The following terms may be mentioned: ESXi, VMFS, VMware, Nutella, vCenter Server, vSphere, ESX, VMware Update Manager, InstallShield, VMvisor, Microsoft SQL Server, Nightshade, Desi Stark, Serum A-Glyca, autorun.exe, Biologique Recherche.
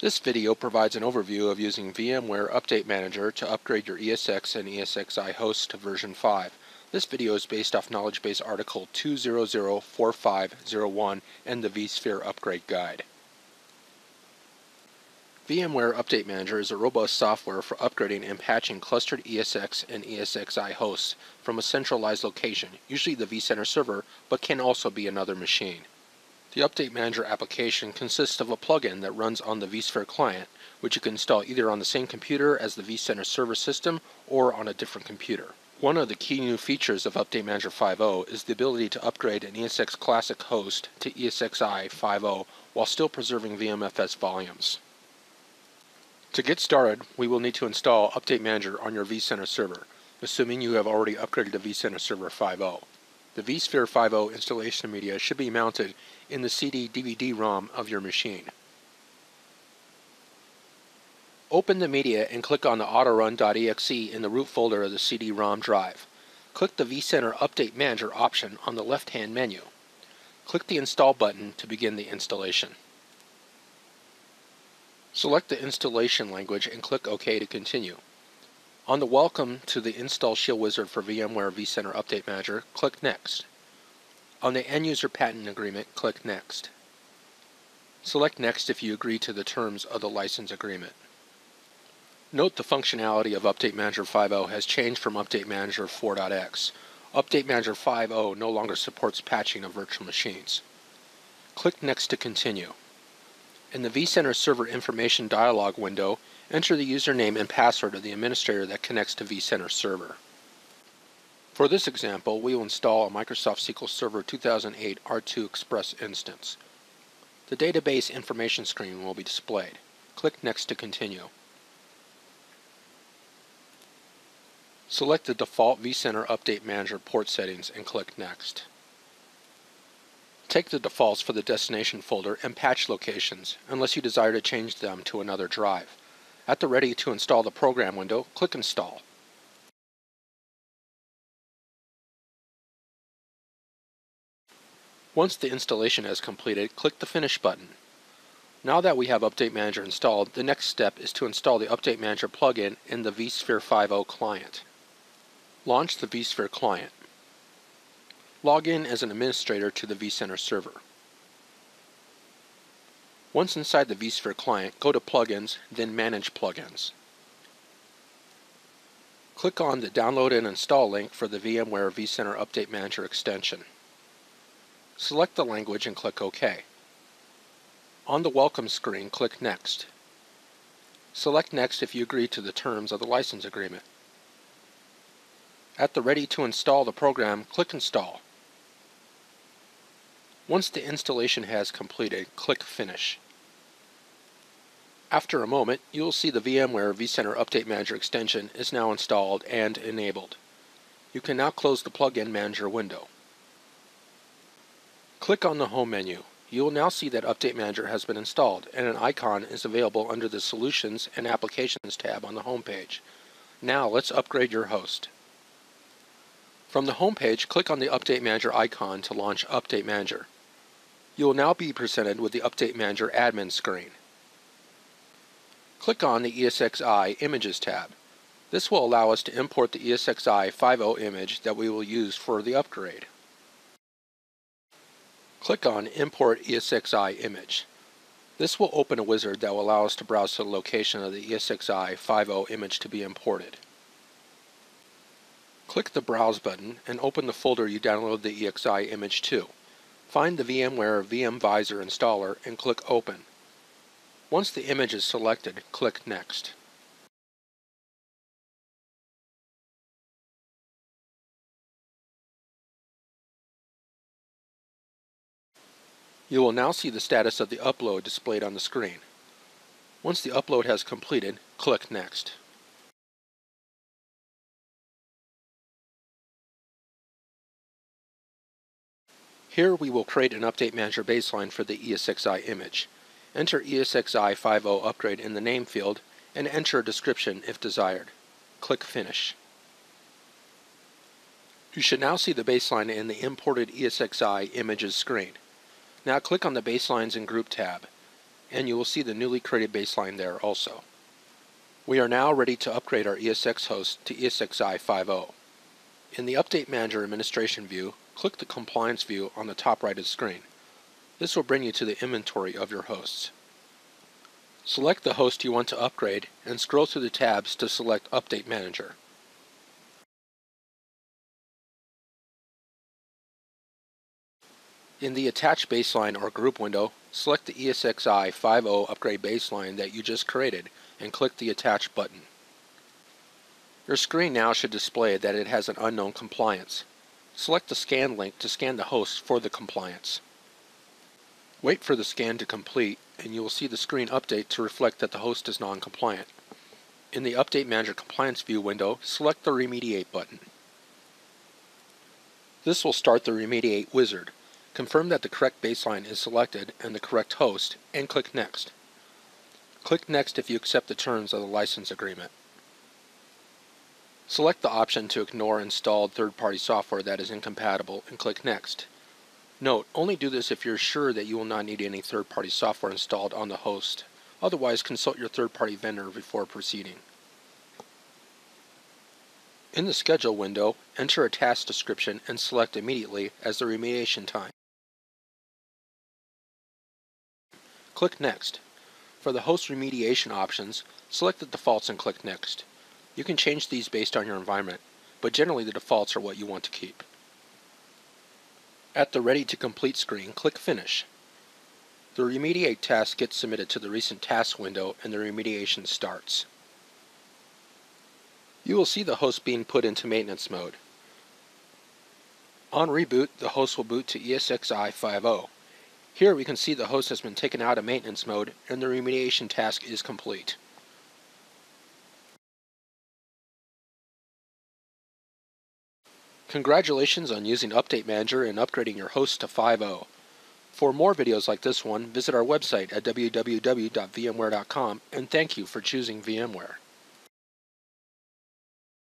This video provides an overview of using VMware Update Manager to upgrade your ESX and ESXi hosts to version 5. This video is based off knowledge base article 2004501 and the vSphere upgrade guide. VMware Update Manager is a robust software for upgrading and patching clustered ESX and ESXi hosts from a centralized location, usually the vCenter server, but can also be another machine. The Update Manager application consists of a plugin that runs on the vSphere client, which you can install either on the same computer as the vCenter server system or on a different computer. One of the key new features of Update Manager 5.0 is the ability to upgrade an ESX Classic host to ESXi 5.0 while still preserving VMFS volumes. To get started, we will need to install Update Manager on your vCenter server, assuming you have already upgraded to vCenter Server 5.0. The vSphere 5.0 installation media should be mounted in the CD/DVD-ROM of your machine. Open the media and click on the autorun.exe in the root folder of the CD-ROM drive. Click the vCenter Update Manager option on the left-hand menu. Click the Install button to begin the installation. Select the installation language and click OK to continue. On the Welcome to the Install Shield Wizard for VMware vCenter Update Manager, click Next. On the End User Patent Agreement, click Next. Select Next if you agree to the terms of the license agreement. Note the functionality of Update Manager 5.0 has changed from Update Manager 4.x. Update Manager 5.0 no longer supports patching of virtual machines. Click Next to continue. In the vCenter Server Information dialog window, enter the username and password of the administrator that connects to vCenter Server. For this example, we will install a Microsoft SQL Server 2008 R2 Express instance. The database information screen will be displayed. Click Next to continue. Select the default vCenter Update Manager port settings and click Next. Take the defaults for the destination folder and patch locations, unless you desire to change them to another drive. At the Ready to Install the Program window, click Install. Once the installation has completed, click the Finish button. Now that we have Update Manager installed, the next step is to install the Update Manager plugin in the vSphere 5.0 client. Launch the vSphere client. Log in as an administrator to the vCenter server. Once inside the vSphere client, go to Plugins, then Manage Plugins. Click on the Download and Install link for the VMware vCenter Update Manager extension. Select the language and click OK. On the Welcome screen, click Next. Select Next if you agree to the terms of the license agreement. At the Ready to Install the Program, click Install. Once the installation has completed, click Finish. After a moment, you will see the VMware vCenter Update Manager extension is now installed and enabled. You can now close the Plugin Manager window. Click on the Home menu. You will now see that Update Manager has been installed, and an icon is available under the Solutions and Applications tab on the home page. Now let's upgrade your host. From the home page, click on the Update Manager icon to launch Update Manager. You will now be presented with the Update Manager admin screen. Click on the ESXi Images tab. This will allow us to import the ESXi 5.0 image that we will use for the upgrade. Click on Import ESXi Image. This will open a wizard that will allow us to browse to the location of the ESXi 5.0 image to be imported. Click the Browse button and open the folder you download the ESXi image to. Find the VMware VMvisor installer and click Open. Once the image is selected, click Next. You will now see the status of the upload displayed on the screen. Once the upload has completed, click Next. Here we will create an Update Manager baseline for the ESXi image. Enter ESXi 5.0 upgrade in the name field and enter a description if desired. Click Finish. You should now see the baseline in the imported ESXi images screen. Now click on the Baselines and Group tab. and you will see the newly created baseline there also. We are now ready to upgrade our ESX host to ESXi 5.0. In the Update Manager administration view, click the Compliance view on the top right of the screen. This will bring you to the inventory of your hosts. Select the host you want to upgrade and scroll through the tabs to select Update Manager. In the Attach Baseline or Group window, select the ESXi 5.0 upgrade baseline that you just created and click the Attach button. Your screen now should display that it has an unknown compliance. Select the scan link to scan the host for the compliance. Wait for the scan to complete and you will see the screen update to reflect that the host is non-compliant. In the Update Manager Compliance View window, select the Remediate button. This will start the Remediate wizard. Confirm that the correct baseline is selected and the correct host, and click Next. Click Next if you accept the terms of the license agreement. Select the option to ignore installed third-party software that is incompatible and click Next. Note, only do this if you're sure that you will not need any third-party software installed on the host. Otherwise, consult your third-party vendor before proceeding. In the Schedule window, enter a task description and select Immediately as the remediation time. Click Next. For the host remediation options, select the defaults and click Next. You can change these based on your environment, but generally the defaults are what you want to keep. At the Ready to Complete screen, click Finish. The Remediate task gets submitted to the Recent Tasks window and the remediation starts. You will see the host being put into maintenance mode. On reboot, the host will boot to ESXi 5.0. Here we can see the host has been taken out of maintenance mode and the remediation task is complete. Congratulations on using Update Manager and upgrading your host to 5.0. For more videos like this one, visit our website at www.vmware.com, and thank you for choosing VMware.